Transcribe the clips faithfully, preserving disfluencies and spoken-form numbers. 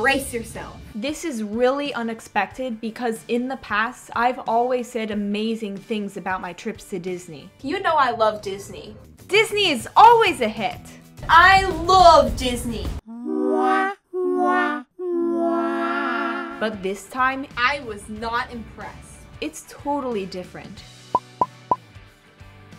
brace yourself. This is really unexpected because in the past, I've always said amazing things about my trips to Disney. You know I love Disney. Disney is always a hit. I love Disney. But this time, I was not impressed. It's totally different.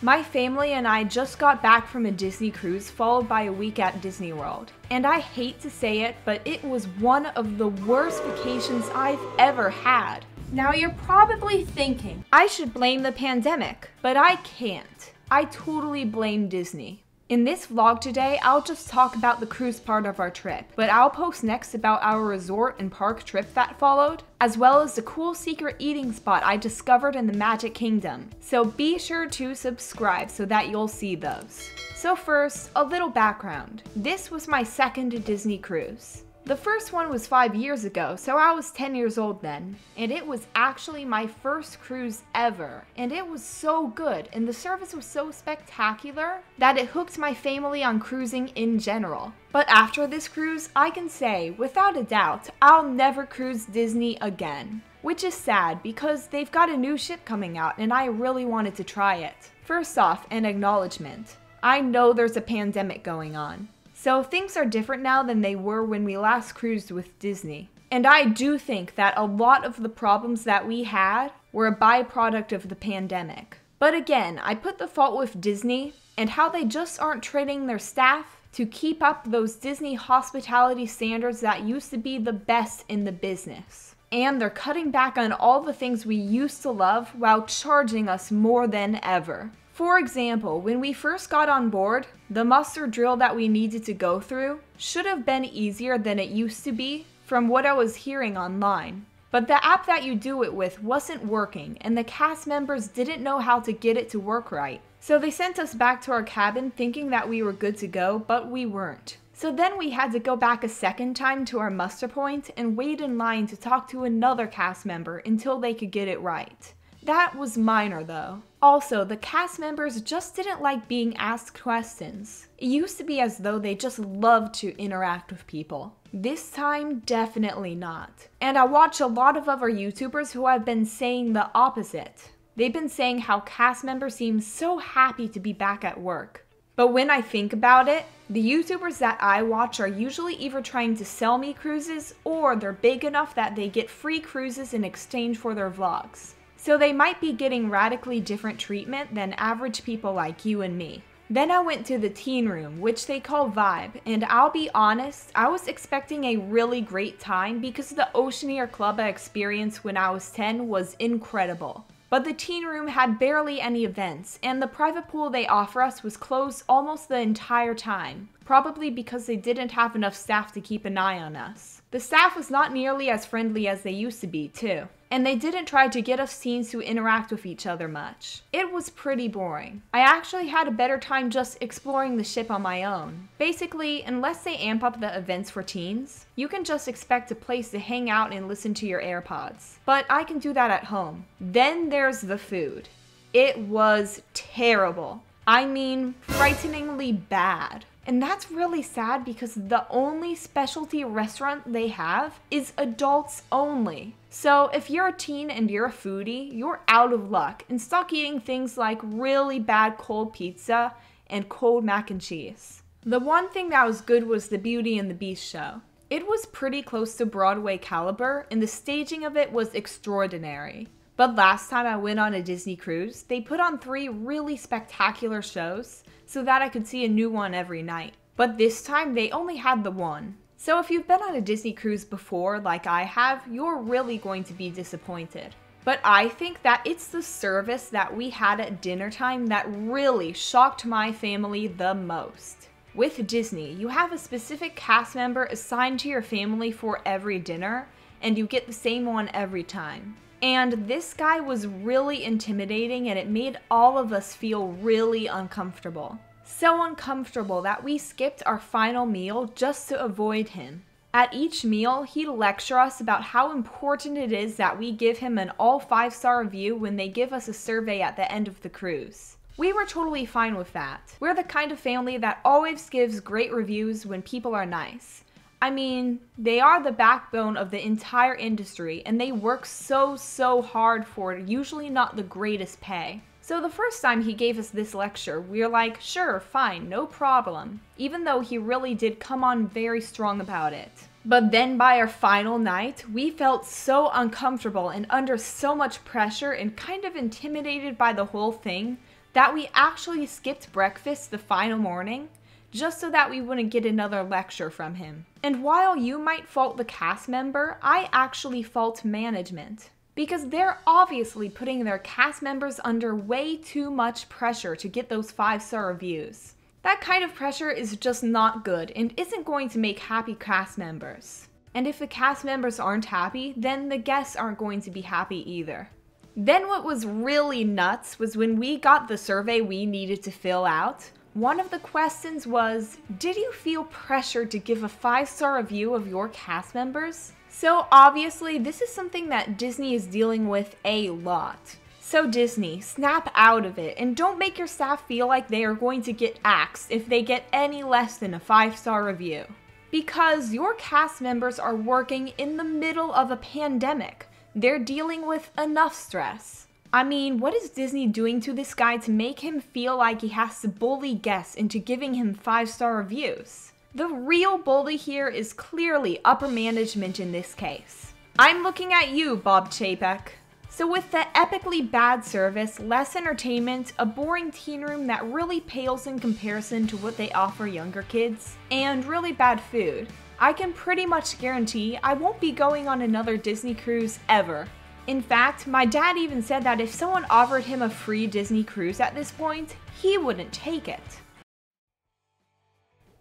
My family and I just got back from a Disney cruise followed by a week at Disney World. And I hate to say it, but it was one of the worst vacations I've ever had. Now you're probably thinking, I should blame the pandemic, but I can't. I totally blame Disney. In this vlog today, I'll just talk about the cruise part of our trip, but I'll post next about our resort and park trip that followed, as well as the cool secret eating spot I discovered in the Magic Kingdom. So be sure to subscribe so that you'll see those. So first, a little background. This was my second Disney cruise. The first one was five years ago, so I was ten years old then, and it was actually my first cruise ever, and it was so good, and the service was so spectacular that it hooked my family on cruising in general. But after this cruise, I can say, without a doubt, I'll never cruise Disney again. Which is sad, because they've got a new ship coming out, and I really wanted to try it. First off, an acknowledgement. I know there's a pandemic going on. So things are different now than they were when we last cruised with Disney. And I do think that a lot of the problems that we had were a byproduct of the pandemic. But again, I put the fault with Disney and how they just aren't training their staff to keep up those Disney hospitality standards that used to be the best in the business. And they're cutting back on all the things we used to love while charging us more than ever. For example, when we first got on board, the muster drill that we needed to go through should have been easier than it used to be from what I was hearing online. But the app that you do it with wasn't working and the cast members didn't know how to get it to work right. So they sent us back to our cabin thinking that we were good to go, but we weren't. So then we had to go back a second time to our muster point and wait in line to talk to another cast member until they could get it right. That was minor though. Also, the cast members just didn't like being asked questions. It used to be as though they just loved to interact with people. This time, definitely not. And I watch a lot of other YouTubers who have been saying the opposite. They've been saying how cast members seem so happy to be back at work. But when I think about it, the YouTubers that I watch are usually either trying to sell me cruises or they're big enough that they get free cruises in exchange for their vlogs. So they might be getting radically different treatment than average people like you and me. Then I went to the teen room, which they call Vibe, and I'll be honest, I was expecting a really great time because the Oceaneer Club I experienced when I was ten was incredible. But the teen room had barely any events, and the private pool they offer us was closed almost the entire time, probably because they didn't have enough staff to keep an eye on us. The staff was not nearly as friendly as they used to be, too. And they didn't try to get us teens to interact with each other much. It was pretty boring. I actually had a better time just exploring the ship on my own. Basically, unless they amp up the events for teens, you can just expect a place to hang out and listen to your AirPods. But I can do that at home. Then there's the food. It was terrible. I mean, frighteningly bad. And that's really sad because the only specialty restaurant they have is adults only. So if you're a teen and you're a foodie, you're out of luck and stuck eating things like really bad cold pizza and cold mac and cheese. The one thing that was good was the Beauty and the Beast show. It was pretty close to Broadway caliber and the staging of it was extraordinary. But last time I went on a Disney cruise, they put on three really spectacular shows so that I could see a new one every night. But this time they only had the one. So if you've been on a Disney cruise before, like I have, you're really going to be disappointed. But I think that it's the service that we had at dinner time that really shocked my family the most. With Disney, you have a specific cast member assigned to your family for every dinner, and you get the same one every time. And this guy was really intimidating and it made all of us feel really uncomfortable. So uncomfortable that we skipped our final meal just to avoid him. At each meal, he'd lecture us about how important it is that we give him an all five-star review when they give us a survey at the end of the cruise. We were totally fine with that. We're the kind of family that always gives great reviews when people are nice. I mean, they are the backbone of the entire industry, and they work so, so hard for it, usually not the greatest pay. So the first time he gave us this lecture, we were like, sure, fine, no problem, even though he really did come on very strong about it. But then by our final night, we felt so uncomfortable and under so much pressure and kind of intimidated by the whole thing that we actually skipped breakfast the final morning, just so that we wouldn't get another lecture from him. And while you might fault the cast member, I actually fault management. Because they're obviously putting their cast members under way too much pressure to get those five-star reviews. That kind of pressure is just not good and isn't going to make happy cast members. And if the cast members aren't happy, then the guests aren't going to be happy either. Then what was really nuts was when we got the survey we needed to fill out, one of the questions was, did you feel pressured to give a five-star review of your cast members? So obviously, this is something that Disney is dealing with a lot. So Disney, snap out of it and don't make your staff feel like they are going to get axed if they get any less than a five-star review. Because your cast members are working in the middle of a pandemic. They're dealing with enough stress. I mean, what is Disney doing to this guy to make him feel like he has to bully guests into giving him five-star reviews? The real bully here is clearly upper management in this case. I'm looking at you, Bob Chapek. So with the epically bad service, less entertainment, a boring teen room that really pales in comparison to what they offer younger kids, and really bad food, I can pretty much guarantee I won't be going on another Disney cruise ever. In fact, my dad even said that if someone offered him a free Disney cruise at this point, he wouldn't take it.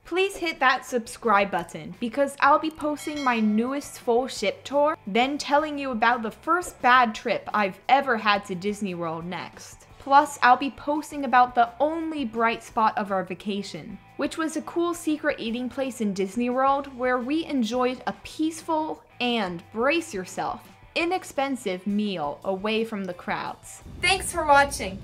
Please hit that subscribe button, because I'll be posting my newest full ship tour, then telling you about the first bad trip I've ever had to Disney World next. Plus, I'll be posting about the only bright spot of our vacation, which was a cool secret eating place in Disney World where we enjoyed a peaceful and, brace yourself, inexpensive meal away from the crowds. Thanks for watching!